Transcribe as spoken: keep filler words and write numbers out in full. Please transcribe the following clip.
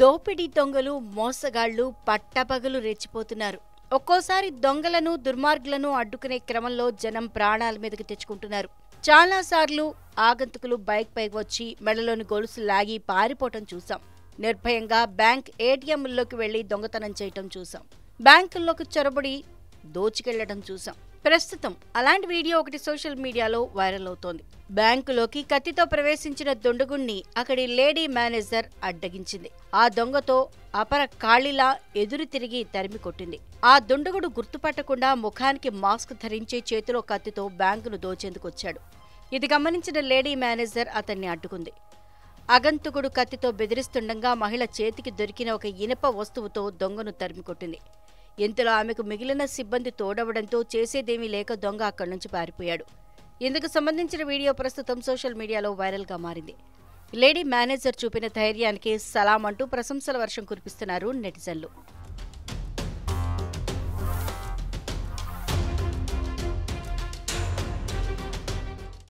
దోపిడీ దొంగలు మోసగాళ్లు పట్టపగలు రెచ్చిపోతున్నారు. ఒక్కోసారి దొంగలను దుర్మార్గులను అడ్డుకునే క్రమంలో జనం ప్రాణాల మీదకి తెచ్చుకుంటున్నారు. చాలాసార్లు ఆగంతుకులు బైక్ పైకి వచ్చి మెడలోని గొలుసు లాగి పారిపోవటం చూసాం. నిర్భయంగా బ్యాంక్ ఏటీఎంల్లోకి వెళ్లి దొంగతనం చేయటం చూసాం. బ్యాంకుల్లోకి చొరబడి దోచుకెళ్లడం చూసాం. ప్రస్తుతం అలాంటి వీడియో ఒకటి సోషల్ మీడియాలో వైరల్ అవుతోంది. బ్యాంకులోకి కత్తితో ప్రవేశించిన దుండగుణ్ణి అక్కడి లేడీ మేనేజర్ అడ్డగించింది. ఆ దొంగతో అపర కాళిలా ఎదురు తిరిగి తరిమి కొట్టింది. ఆ దుండగుడు గుర్తుపట్టకుండా ముఖానికి మాస్క్ ధరించి చేతిలో కత్తితో బ్యాంకును దోచేందుకొచ్చాడు. ఇది గమనించిన లేడీ మేనేజర్ అతన్ని అడ్డుకుంది. అగంతుకుడు కత్తితో బెదిరిస్తుండగా మహిళ చేతికి దొరికిన ఒక ఇనప వస్తువుతో దొంగను తరిమికొట్టింది. ఇంతలో ఆమెకు మిగిలిన సిబ్బంది తోడవడంతో చేసేదేమీ లేక దొంగ అక్కడి నుంచి పారిపోయాడు. ఇందుకు సంబంధించిన వీడియో ప్రస్తుతం సోషల్ మీడియాలో వైరల్గా మారింది. లేడీ మేనేజర్ చూపిన ధైర్యానికి సలాం అంటూ ప్రశంసల వర్షం కురిపిస్తున్నారు నెటిజన్లు.